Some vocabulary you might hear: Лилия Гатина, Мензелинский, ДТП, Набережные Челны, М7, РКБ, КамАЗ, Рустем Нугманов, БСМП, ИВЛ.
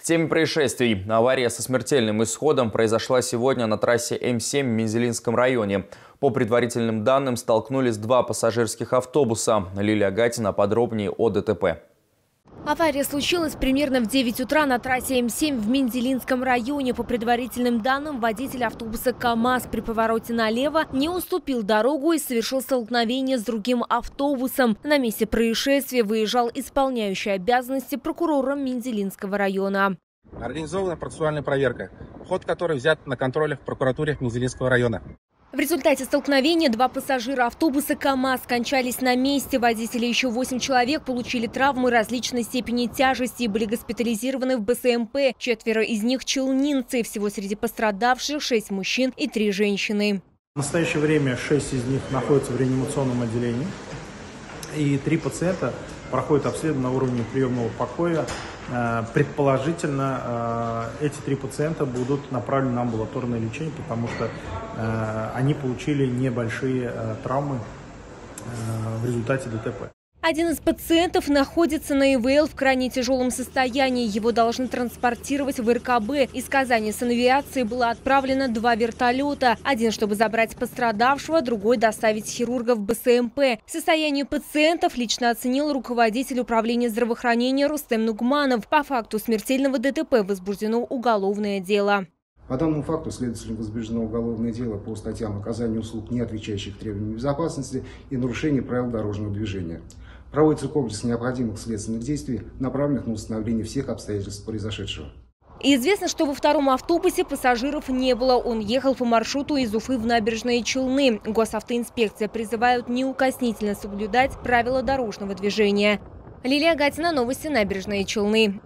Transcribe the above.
В теме происшествий. Авария со смертельным исходом произошла сегодня на трассе М7 в Мензелинском районе. По предварительным данным, столкнулись два пассажирских автобуса. Лилия Гатина подробнее о ДТП. Авария случилась примерно в 9 утра на трассе М7 в Мензелинском районе. По предварительным данным, водитель автобуса КамАЗ при повороте налево не уступил дорогу и совершил столкновение с другим автобусом. На месте происшествия выезжал исполняющий обязанности прокурора Мензелинского района. Организована процессуальная проверка, ход которой взят на контроле в прокуратуре Мензелинского района. В результате столкновения два пассажира автобуса КамАЗ скончались на месте. Водители еще 8 человек получили травмы различной степени тяжести и были госпитализированы в БСМП. Четверо из них – челнинцы. Всего среди пострадавших 6 мужчин и 3 женщины. В настоящее время 6 из них находятся в реанимационном отделении. И 3 пациента проходят обследование на уровне приемного покоя. Предположительно, эти 3 пациента будут направлены на амбулаторное лечение, потому что они получили небольшие травмы в результате ДТП. Один из пациентов находится на ИВЛ в крайне тяжелом состоянии. Его должны транспортировать в РКБ. Из Казани санавиации было отправлено 2 вертолета. Один, чтобы забрать пострадавшего, другой – доставить хирурга в БСМП. Состояние пациентов лично оценил руководитель управления здравоохранения Рустем Нугманов. По факту смертельного ДТП возбуждено уголовное дело. По данному факту следователям возбуждено уголовное дело по статьям оказания услуг, не отвечающих требованиям безопасности и нарушения правил дорожного движения. Проводится комплекс необходимых следственных действий, направленных на установление всех обстоятельств произошедшего. Известно, что во втором автобусе пассажиров не было. Он ехал по маршруту из Уфы в Набережные Челны. Госавтоинспекция призывают неукоснительно соблюдать правила дорожного движения. Лилия Гатина, новости Набережные Челны.